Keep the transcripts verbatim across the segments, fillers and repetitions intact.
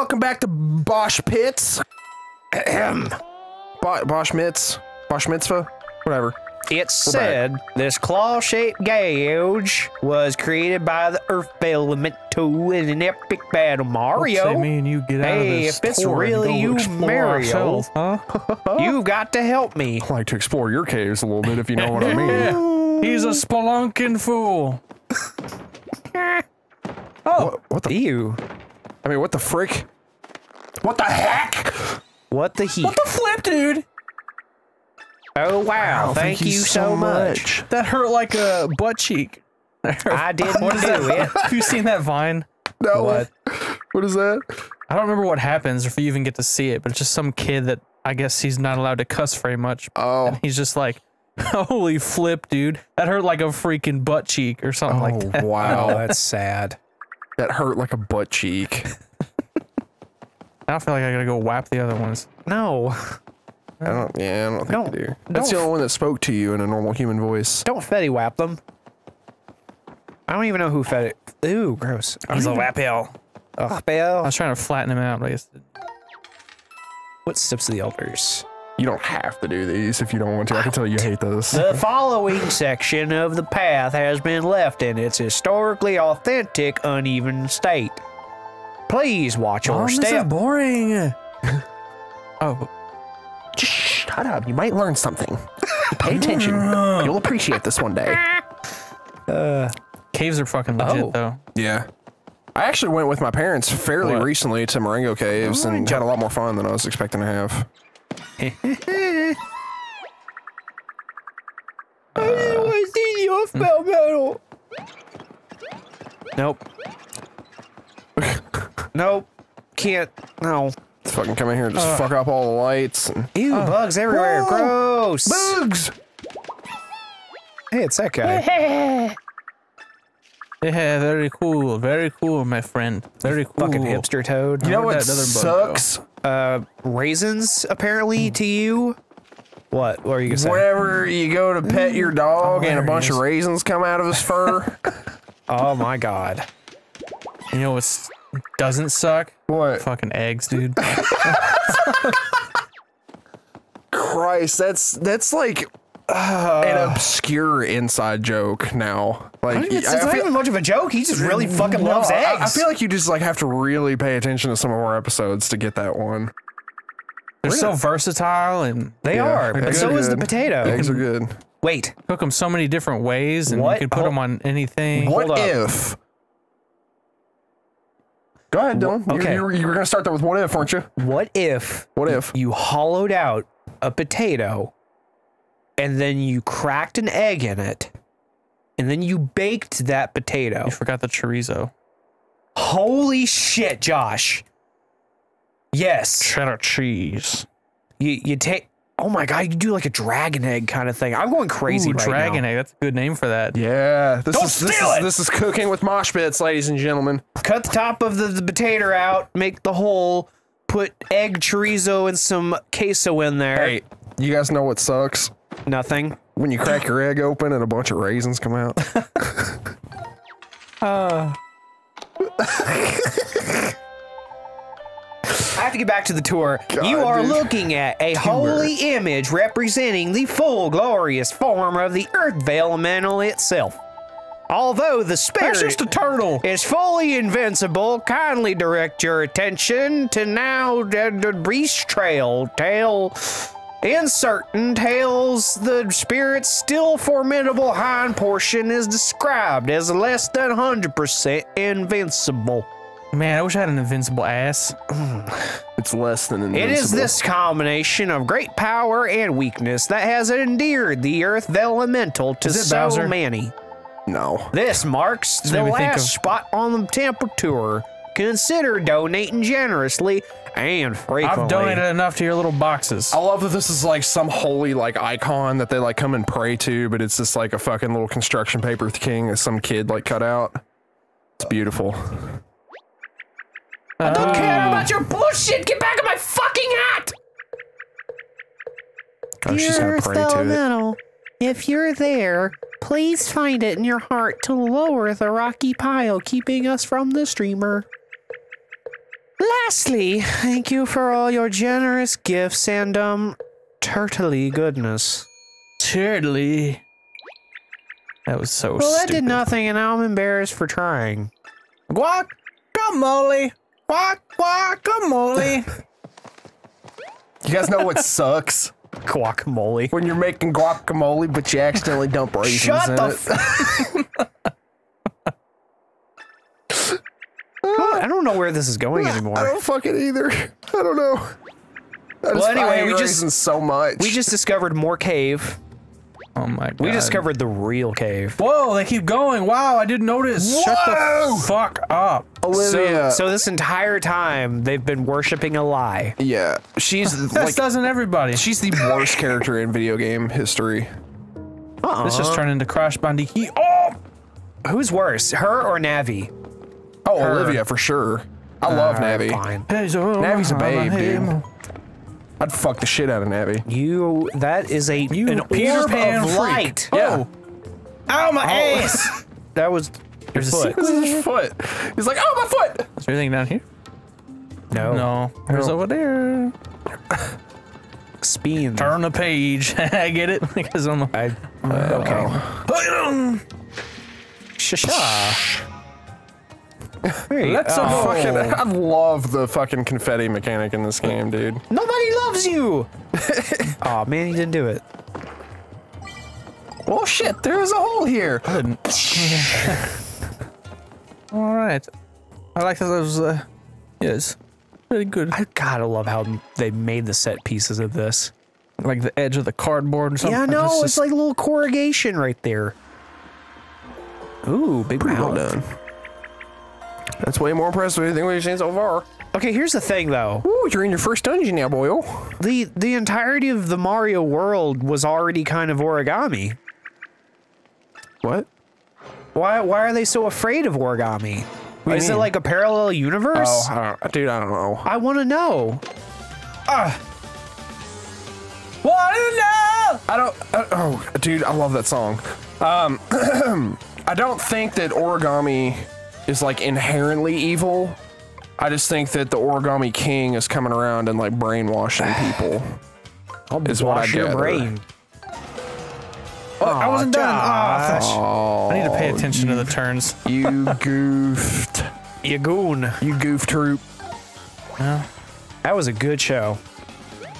Welcome back to Mosh Bits. Mosh Mitts. Mosh Mitzvah? Whatever. It said this claw-shaped gouge was created by the Earth Vellumental in an epic battle. Mario, say me and you get out hey, of this if it's really you, Mario, huh? You've got to help me. I like to explore your caves a little bit, if you know what I mean. Yeah. He's a spelunking fool. Oh, what, what the? Ew. I mean, what the frick? What the heck? What the heat? What the flip, dude? Oh, wow. wow thank, thank you so much. much. That hurt like a butt cheek. I didn't what is do that? it. Have you seen that Vine? No. What? What is that? I don't remember what happens if you even get to see it, but it's just some kid that I guess he's not allowed to cuss very much. Oh. And he's just like, holy flip, dude. That hurt like a freaking butt cheek or something oh, like that. Wow. That's sad. That hurt like a butt cheek. I don't feel like I gotta go whap the other ones. No. I don't, yeah, I don't think don't, you do. That's the only one that spoke to you in a normal human voice. Don't Fetty Wap them. I don't even know who Fetty. Ooh, gross. I was a Wap L. Ugh, I was trying to flatten him out, but I guess. What Steps of the Elders? You don't have to do these if you don't want to. I can tell you hate those. The following section of the path has been left in its historically authentic, uneven state. Please watch Mom, your step. This is boring. Oh. Just shut up. You might learn something. Pay attention. You'll appreciate this one day. Uh, caves are fucking legit, oh. though. Yeah. I actually went with my parents fairly what? recently to Marengo Caves oh, and had a lot more fun than I was expecting to have. uh, I want to see your spell battle. Nope. Nope. Can't. No. Fucking come in here and just uh. fuck up all the lights. And Ew, oh. bugs everywhere. Whoa. Gross. Bugs! Hey, it's that guy. Yeah, very cool. Very cool, my friend. Very cool. Fucking hipster toad. You know what sucks? Bug, uh, raisins, apparently, mm. to you. What? What are you going to say? Whenever you go to pet your dog oh, and a bunch of raisins come out of his fur. Oh, my God. You know what's... doesn't suck. What? Fucking eggs, dude. Christ, that's that's like uh, an obscure inside joke now. Like, I mean, it's, I, it's I not feel, even much of a joke. He just really fucking no, loves eggs. I, I feel like you just like have to really pay attention to some of our episodes to get that one. They're really? so versatile, and they yeah, are. But so good. is the potato. Eggs are good. Wait, cook them so many different ways, and what? you can put oh. them on anything. What if? Go ahead, Dylan. Okay. You, you, you were going to start that with what if, weren't you? What if... What if? You hollowed out a potato, and then you cracked an egg in it, and then you baked that potato. You forgot the chorizo. Holy shit, Josh. Yes. Cheddar cheese. You, you take... Oh my God, you do like a dragon egg kind of thing. I'm going crazy Ooh, right dragon now. egg, that's a good name for that. Yeah. This Don't is, steal this it! Is, this is cooking with mosh bits, ladies and gentlemen. Cut the top of the, the potato out, make the hole, put egg, chorizo, and some queso in there. Hey, you guys know what sucks? Nothing. When you crack your egg open and a bunch of raisins come out. uh... I have to get back to the tour. God, you are dude. looking at a holy Humor. image representing the full glorious form of the Earth Vellumental itself. Although the spirit That's just a turtle. is fully invincible, kindly direct your attention to now the debris trail tail. In certain tales, the spirit's still formidable hind portion is described as less than one hundred percent invincible. Man, I wish I had an invincible ass. It's less than invincible. It is this combination of great power and weakness that has endeared the Earth Vellumental to so Bowser? many. No. This marks this the last spot on the temple tour. Consider donating generously and frequently. I've donated enough to your little boxes. I love that this is like some holy like icon that they like come and pray to, but it's just like a fucking little construction paper king that some kid like cut out. It's beautiful. I don't oh. care about your bullshit! Get back in my fucking hat! Oh, she's gonna pray to it. If you're there, please find it in your heart to lower the rocky pile keeping us from the streamer. Lastly, thank you for all your generous gifts and, um, turtly goodness. Turtly? That was so stupid. Well, that did nothing, and now I'm embarrassed for trying. Guacamole! Guac, guacamole! You guys know what sucks? Guacamole. When you're making guacamole, but you accidentally dump raisins Shut in the it. F I don't know where this is going anymore. I don't fucking either. I don't know. I well, just, anyway, we just so much. We just discovered more cave. Oh my god. We discovered the real cave. Whoa, they keep going. Wow, I didn't notice. Whoa! Shut the fuck up. Olivia. So, so this entire time, they've been worshipping a lie. Yeah. She's That's like, doesn't everybody. She's the worst character in video game history. Uh-uh. This just turned into Crash Bandicoot. Oh! Who's worse, her or Navi? Oh, her. Olivia, for sure. I uh, love Navi. Fine. Navi's a babe, dude. I'd fuck the shit out of Navi. You, that is a you an Peter Pan of light. Freak. Yeah. Ow, oh, my oh. ass! That was your foot. This is his foot. He's like, oh, my foot! Is there anything down here? No. No. There's over there. Spin. Turn the page. I get it. Because I'm like, I, uh, okay. Shh. Hey, Let's oh. fucking, I love the fucking confetti mechanic in this game, dude. Nobody loves you! Aw, oh, man, he didn't do it. Oh shit, there is a hole here! I didn't. Alright. I like that those, uh, yes. Pretty good. I gotta love how they made the set pieces of this. Like the edge of the cardboard or something? Yeah, no, it's just... like a little corrugation right there. Ooh, big mouth. Well done. That's way more impressive than anything we've seen so far. Okay, here's the thing, though. Ooh, you're in your first dungeon now, boyo. The the entirety of the Mario world was already kind of origami. What? Why why are they so afraid of origami? What Is it mean? like a parallel universe? Oh, I don't, dude, I don't know. I want to know. Ah. Uh, want to know? I don't. Uh, oh, dude, I love that song. Um, I don't think that origami is like inherently evil. I just think that the Origami King is coming around and like brainwashing people. I'll is what I your gather. brain. Oh, I wasn't done. Oh, I need to pay attention you, to the turns. You goofed. You goon. You goof troop. Well, that was a good show.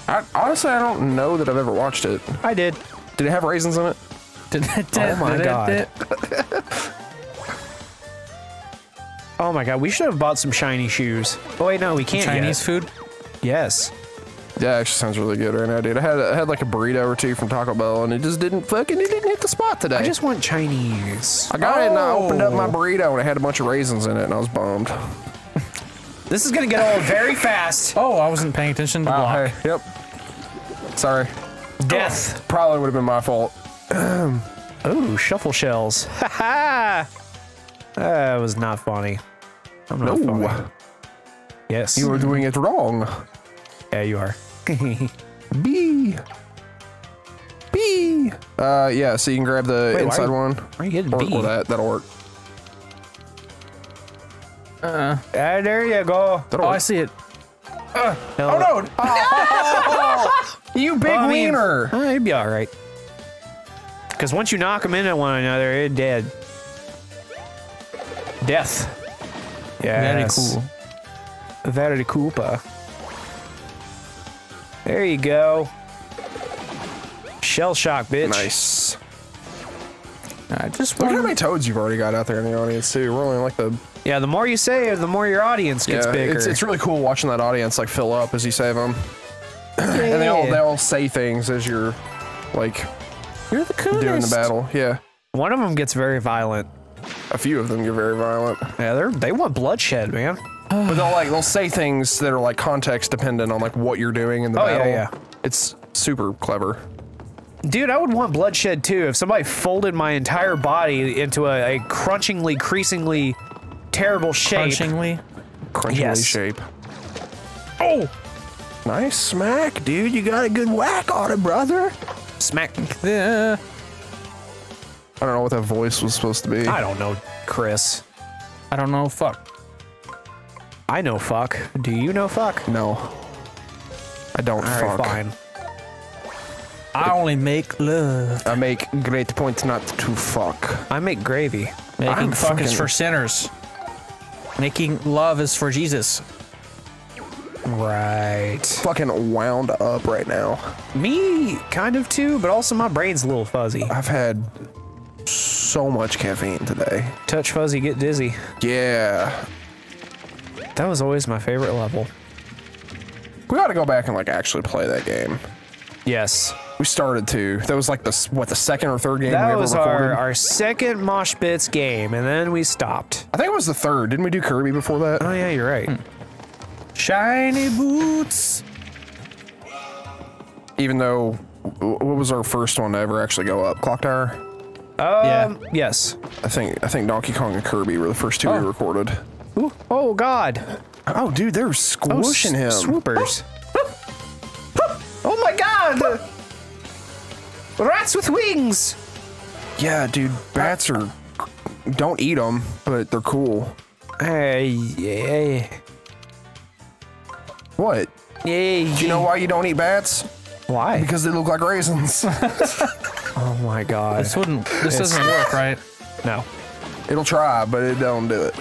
I, honestly, I don't know that I've ever watched it. I did. Did it have raisins in it? Did it? Oh my god. Oh my god, we should have bought some shiny shoes. Oh wait, no, we can't get Chinese food? Yes. Yeah, actually sounds really good right now, dude. I had, I had like a burrito or two from Taco Bell, and it just didn't fucking, it didn't hit the spot today. I just want Chinese. I got oh. it, and I opened up my burrito, and it had a bunch of raisins in it, and I was bummed. This is gonna get old very fast. Oh, I wasn't paying attention to the block. Hey, yep. Sorry. Death. Ugh. Probably would have been my fault. Oh, shuffle shells. Ha ha! That was not funny. I'm not no. funny. Yes. You are doing it wrong. Yeah, you are. B. B. Uh, yeah, so you can grab the Wait, inside why are you, one. Why are you getting or, B? Or that, that'll work. Uh-uh. Ah, there you go. That'll oh, work. I see it. Uh, oh, no. Oh. Oh. You big well, wiener. I mean, oh, it'd be all right. Because once you knock them into one another, it's dead. Death. Yes. Very cool. Very cool. There you go. Shell shock, bitch. Nice. I just Look how many toads you've already got out there in the audience too. We're only like the yeah. The more you save, the more your audience gets yeah, bigger. It's, it's really cool watching that audience like fill up as you save them, yeah. and they all they all say things as you're like you're the coolest. doing the battle. Yeah. One of them gets very violent. A few of them get very violent. Yeah, they're they want bloodshed, man. But they'll like they'll say things that are like context dependent on like what you're doing in the oh, battle. Yeah, yeah. It's super clever. Dude, I would want bloodshed too if somebody folded my entire body into a, a crunchingly, creasingly terrible shape. Crunchingly? Crunchingly yes. shape. Oh! Nice smack, dude. You got a good whack on it, brother. Smack. Yeah. I don't know what that voice was supposed to be. I don't know, Chris. I don't know, fuck. I know fuck. Do you know fuck? No. I don't All fuck. Right, fine. I only make love. I make great points not to fuck. I make gravy. Making I'm fuck fucking... is for sinners. Making love is for Jesus. Right. Fucking wound up right now. Me, kind of too, but also my brain's a little fuzzy. I've had so much caffeine today. Touch fuzzy, get dizzy. Yeah. That was always my favorite level. We gotta go back and like actually play that game. Yes. We started to. That was like the what the second or third game that we ever recorded. That was our, our second Mosh Bits game, and then we stopped. I think it was the third. Didn't we do Kirby before that? Oh yeah, you're right. Hmm. Shiny boots. Even though, what was our first one to ever actually go up? Clock Tower. Um, yeah. Yes. I think I think Donkey Kong and Kirby were the first two oh. we recorded. Ooh. Oh God. Oh dude, they're squishing oh, him. Swoopers. Oh my God! Rats with wings! Yeah, dude, bats are... Don't eat them, but they're cool. Hey, yeah. What? Hey, do you know why you don't eat bats? Why? Because they look like raisins. Oh my God. This wouldn't... This it's, doesn't work, right? No. It'll try, but it don't do it.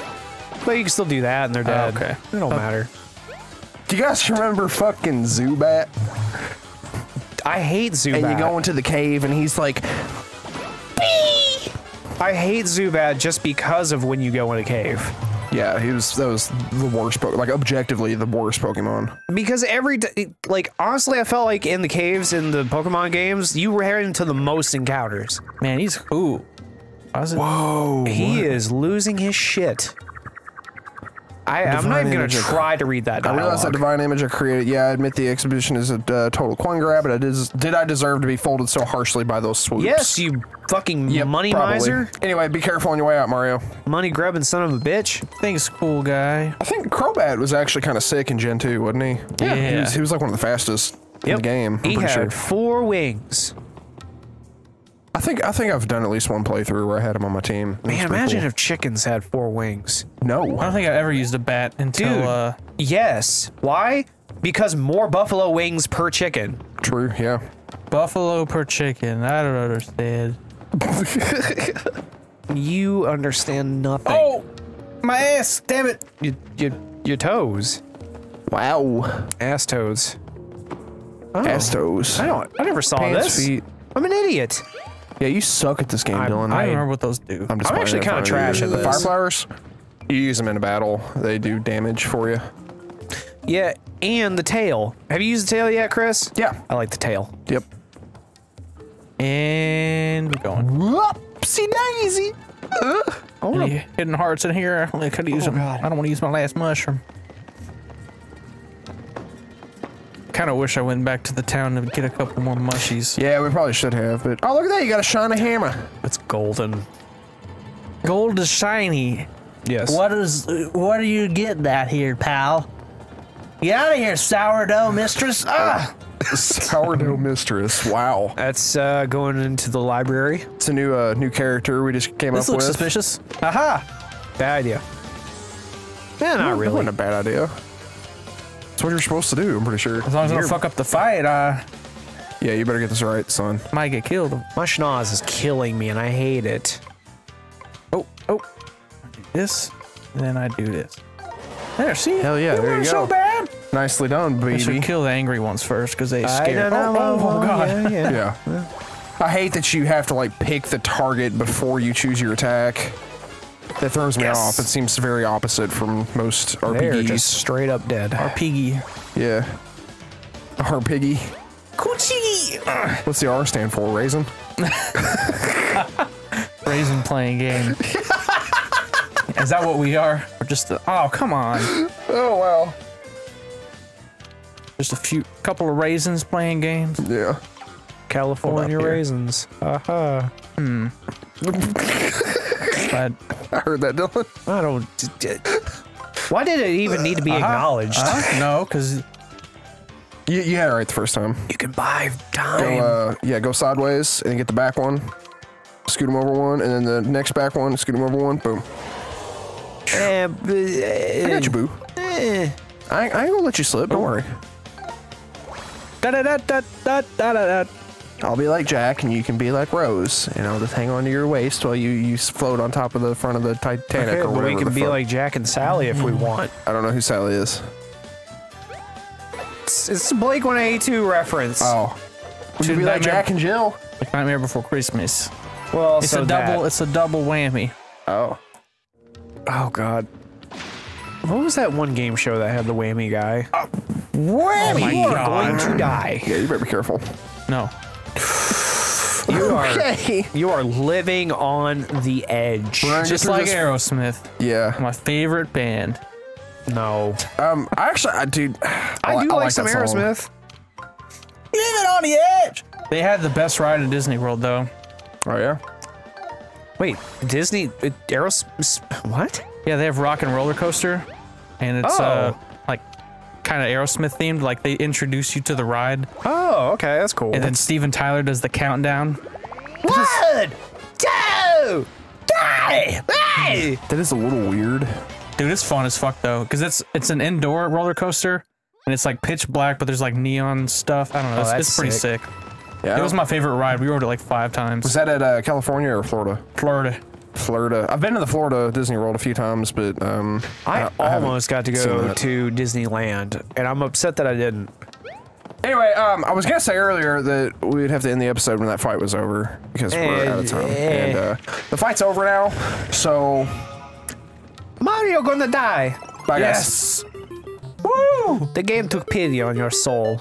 But you can still do that, and they're dead. Oh, okay. It don't oh. matter. Do you guys remember fucking Zubat? I hate Zubat. And you go into the cave and he's like, Bee! I hate Zubat just because of when you go in a cave. Yeah, he was, that was the worst, like objectively the worst Pokemon. Because every, like honestly, I felt like in the caves in the Pokemon games, you were heading to the most encounters. Man, he's, ooh. Whoa. He what? is losing his shit. I, I'm not even gonna try to read that dialogue. I realize that divine image I created. Yeah, I admit the exhibition is a uh, total coin grab, but I did, did I deserve to be folded so harshly by those swoops? Yes, you fucking yep, money probably. miser. Anyway, be careful on your way out, Mario. Money grubbing son of a bitch. Thanks, cool guy. I think Crobat was actually kind of sick in Gen two, wasn't he? Yeah. yeah. He, was, he was like one of the fastest yep. in the game. I'm he had sure. four wings. I think I think I've done at least one playthrough where I had him on my team. It Man, imagine cool. if chickens had four wings. No, I don't think I ever used a bat until. Dude, uh, yes. Why? Because more buffalo wings per chicken. True. Yeah. Buffalo per chicken. I don't understand. You understand nothing. Oh, my ass! Damn it! You, you, your toes. Wow. Ass toes. Oh. Ass toes. I don't. I never saw Pants, this. Feet. I'm an idiot. Yeah, you suck at this game, I'm, Dylan. I don't remember what those do. I'm, I'm actually kind of trash at this. The fire flowers, you use them in a battle. They do damage for you. Yeah, and the tail. Have you used the tail yet, Chris? Yeah. I like the tail. Yep. And we're going. Whoopsie-daisy. Uh, I want any hidden hearts in here. I only could use oh, them. God. I don't want to use my last mushroom. I kind of wish I went back to the town to get a couple more mushies. Yeah, we probably should have, but... Oh, look at that! You got a shiny hammer! It's golden. Gold is shiny. Yes. What is... What do you get that here, pal? Get out of here, sourdough mistress! Ah! Sourdough mistress, wow. That's, uh, going into the library. It's a new, uh, new character we just came this up with. This looks suspicious. Aha! Bad idea. Yeah, not really. That wasn't a bad idea. That's what you're supposed to do, I'm pretty sure. As long as I don't fuck up the fight, uh... Yeah, you better get this right, son. Might get killed. My schnoz is killing me, and I hate it. Oh, oh. I do this, and then I do this. There, see? Hell yeah, you there you go. So bad. Nicely done, baby. I should kill the angry ones first, because they scared. Oh, oh, oh, God. Yeah, yeah. yeah. yeah. I hate that you have to, like, pick the target before you choose your attack. That throws me yes. off. It seems very opposite from most R P Gs. They're just straight up dead. R P G. Yeah. R P G. Coochie! What's the R stand for? Raisin? Raisin playing game. Is that what we are? Or just a, oh, come on. Oh, well. Just a few, couple of raisins playing games? Yeah. California raisins. Uh-huh. Hmm. But I heard that, Dylan. I don't. Why did it even need to be uh-huh. acknowledged? Uh-huh. No, because you, you had it right the first time. You can buy time. Go, uh, yeah, go sideways and get the back one, scoot him over one, and then the next back one, scoot him over one, boom. Uh, I got you, boo. Uh, Eh, I I ain't gonna let you slip. Don't worry. Da da da da da da da. I'll be like Jack, and you can be like Rose, and I'll just hang on to your waist while you, you float on top of the front of the Titanic. Okay, or whatever. But we can be like Jack and Sally if we want. I don't know who Sally is. It's, it's a Blake one eighty-two reference. Oh, would you be like Jack and Jill? Like Nightmare Before Christmas. Well, it's a double. It's a double whammy. Oh. Oh God. What was that one game show that had the whammy guy? Oh, whammy! You are going to die. Yeah, you better be careful. No. You are okay. You are living on the edge, Ryan, just like this... Aerosmith. Yeah, my favorite band. No, um, I actually, I dude, I, I do like, like some Aerosmith. Living on the edge. They had the best ride in Disney World, though. Oh yeah. Wait, Disney uh, Aerosmith? What? Yeah, they have Rock and Roller Coaster, and it's oh. uh like kind of Aerosmith themed. Like they introduce you to the ride. Oh. Oh, okay, that's cool. And then Steven Tyler does the countdown. One, two, three, hey! That is a little weird. Dude, it's fun as fuck though, because it's it's an indoor roller coaster, and it's like pitch black, but there's like neon stuff. I don't know. Oh, it's, that's it's pretty sick. sick. Yeah, it was my favorite ride. We rode it like five times. Was that at uh, California or Florida? Florida. Florida. I've been to the Florida Disney World a few times, but um, I, I almost got to go to Disneyland, and I'm upset that I didn't. Anyway, um, I was gonna say earlier that we'd have to end the episode when that fight was over because hey, we're out of time, hey. and uh, the fight's over now. So Mario gonna die. Bye, yes. Guys. Woo! The game took pity on your soul.